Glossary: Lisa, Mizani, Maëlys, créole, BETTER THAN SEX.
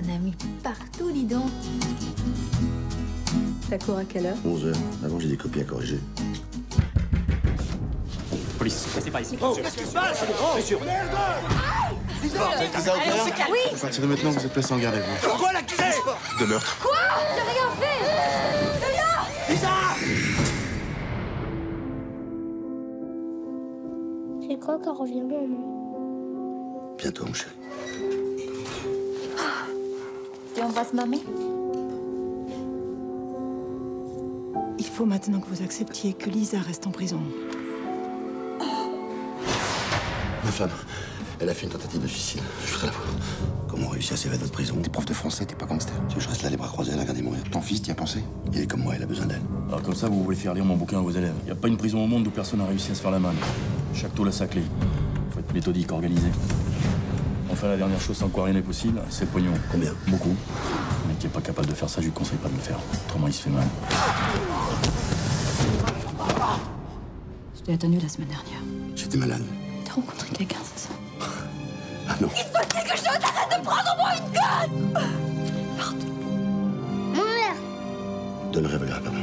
t'en as mis partout, dis donc. Ça court à quelle heure? 11h. Avant, j'ai des copies à corriger. Police, passez par ici. Oh, qu'est-ce qui se passe? Monsieur, merde! Lisa, vous êtes accusé au meurtre? Oui. À partir de maintenant, vous êtes placé en garde à vue. Pourquoi l'accusé? De meurtre. Quoi? J'ai rien fait. Lisa! Je crois qu'on revient bien, non? Bientôt, mon chéri. Tu embrasses mamie? Il faut maintenant que vous acceptiez que Lisa reste en prison. Ma femme, elle a fait une tentative de suicide. Je voudrais la voir. Comment réussir à s'évader de prison? T'es prof de français, t'es pas gangster. Tu veux que je reste là, les bras croisés, à la regarder mourir? Ton fils, t'y as pensé? Il est comme moi, il a besoin d'elle. Alors comme ça, vous voulez faire lire mon bouquin à vos élèves? Y a pas une prison au monde où personne n'a réussi à se faire la main. Chaque tôle a sa clé. Faut être méthodique, organisé. Enfin, la dernière chose sans quoi rien n'est possible, c'est le pognon. Combien? Beaucoup. Mais qui est pas capable de faire ça, je lui conseille pas de le faire. Autrement, il se fait mal. Je t'ai attendu la semaine dernière. J'étais malade. T'as rencontré quelqu'un, c'est ça? Ah non. Il se passe quelque chose, arrête de prendre au moins une conne! Pardon. Mon mère. Donne le rêve à la papa.